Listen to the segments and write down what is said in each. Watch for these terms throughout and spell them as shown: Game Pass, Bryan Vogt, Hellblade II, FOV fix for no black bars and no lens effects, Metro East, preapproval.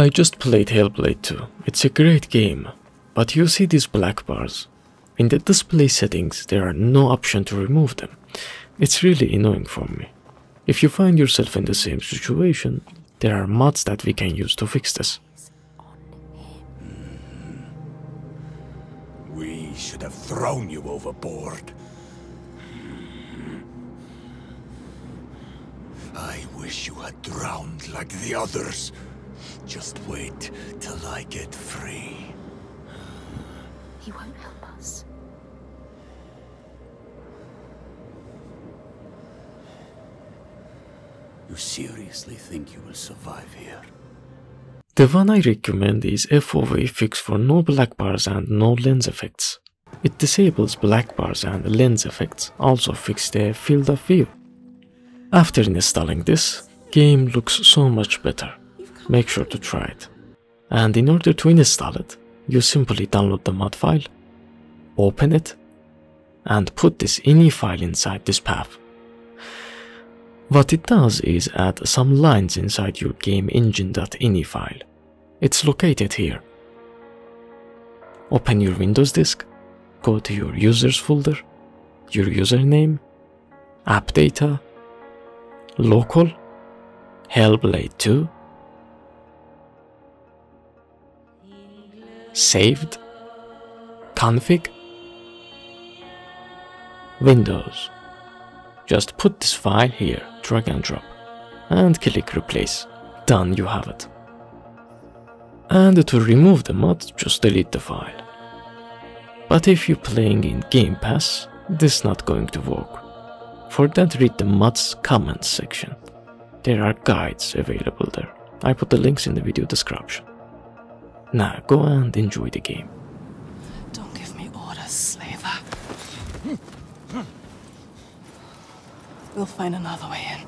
I just played Hellblade II. It's a great game, but you see these black bars. In the display settings, there are no option to remove them. It's really annoying for me. If you find yourself in the same situation, there are mods that we can use to fix this. We should have thrown you overboard. I wish you had drowned like the others. Just wait till I get free. He won't help us. You seriously think you will survive here? The one I recommend is FOV fix for no black bars and no lens effects. It disables black bars and lens effects, also fixes the field of view. After installing this, game looks so much better. Make sure to try it. And in order to install it, you simply download the mod file, open it, and put this ini file inside this path. What it does is add some lines inside your game engine.ini file. It's located here. Open your Windows disk, go to your users folder, your username, app data, local, Hellblade 2, saved, config, Windows. Just put this file here, drag and drop, and click replace. Done, you have it. And to remove the mod, just delete the file. But if you're playing in Game Pass, this is not going to work. For that, read the mod's comments section. There are guides available there. I put the links in the video description. Now, go and enjoy the game. Don't give me orders, slaver. We'll find another way in.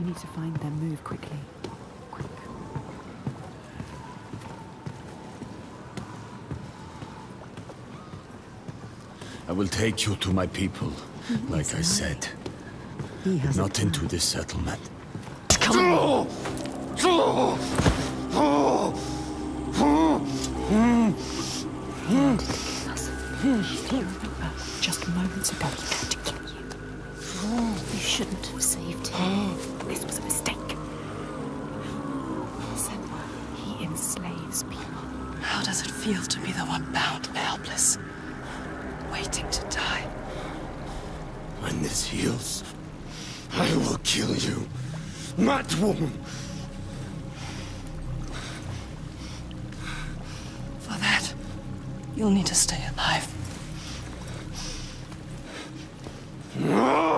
You need to find them. Move quickly. Quick. I will take you to my people, like I said. Not into this settlement. Come on. Just moments ago, he tried to kill you. You shouldn't have saved him. This was a mistake. He enslaves people. How does it feel to be the one bound and helpless, waiting to die? When this heals, I will kill you, mad woman. For that, you'll need to stay alive. No!